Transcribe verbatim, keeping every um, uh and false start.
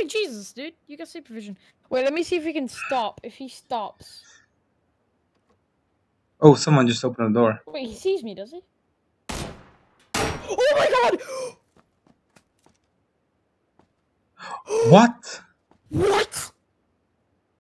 Oh, Jesus, dude. You got supervision. Wait, let me see if he can stop. If he stops. Oh, someone just opened the door. Wait, he sees me, does he? Oh my god! What? What?